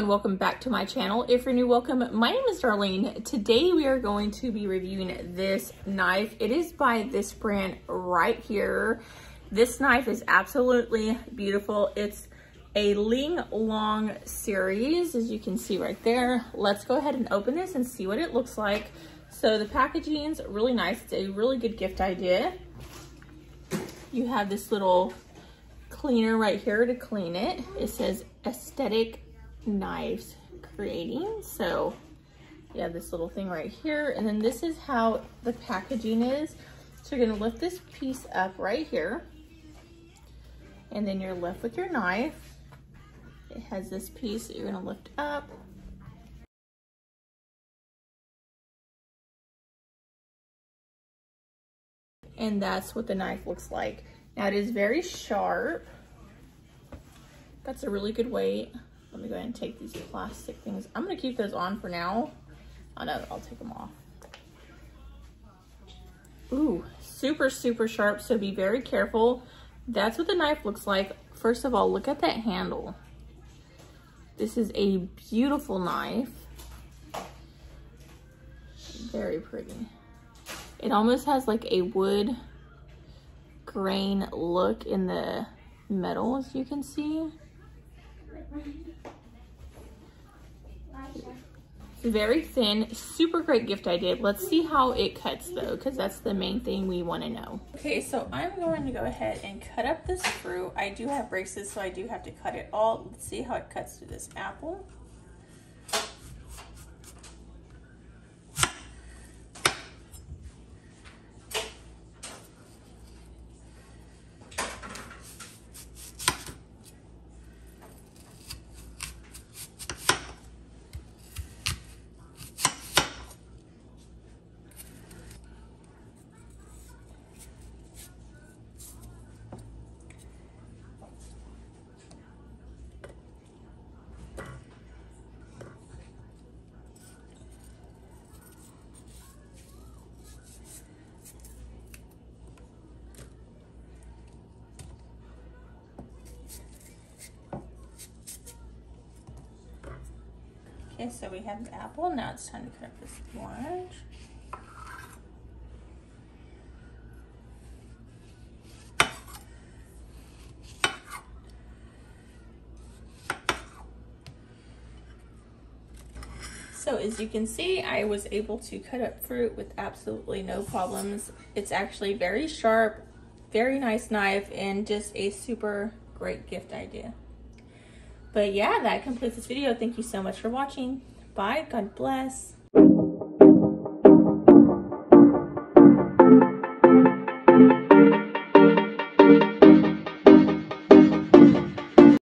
everyone, welcome back to my channel. If you're new, welcome. My name is Darlene. Today we are going to be reviewing this knife. It is by this brand right here. This knife is absolutely beautiful. It's a Ling Long series, as you can see right there. Let's go ahead and open this and see what it looks like. So the packaging is really nice. It's a really good gift idea. You have this little cleaner right here to clean it. It says aesthetic knives creating. So you have this little thing right here, and then this is how the packaging is. So you're going to lift this piece up right here, and then you're left with your knife. It has this piece that you're going to lift up. And that's what the knife looks like. Now it is very sharp. That's a really good weight. Let me go ahead and take these plastic things. I'm gonna keep those on for now. Oh no, I'll take them off. Ooh, super, super sharp, so be very careful. That's what the knife looks like. First of all, look at that handle. This is a beautiful knife. Very pretty. It almost has like a wood grain look in the metal, as you can see. Very thin, super great gift idea. Let's see how it cuts though, because that's the main thing we want to know. Okay, so I'm going to go ahead and cut up this fruit. I do have braces, so I do have to cut it all. Let's see how it cuts through this apple. Okay, so we have the apple. Now it's time to cut up this orange. So as you can see, I was able to cut up fruit with absolutely no problems. It's actually very sharp, very nice knife, and just a super great gift idea. But yeah, that completes this video. Thank you so much for watching. Bye. God bless.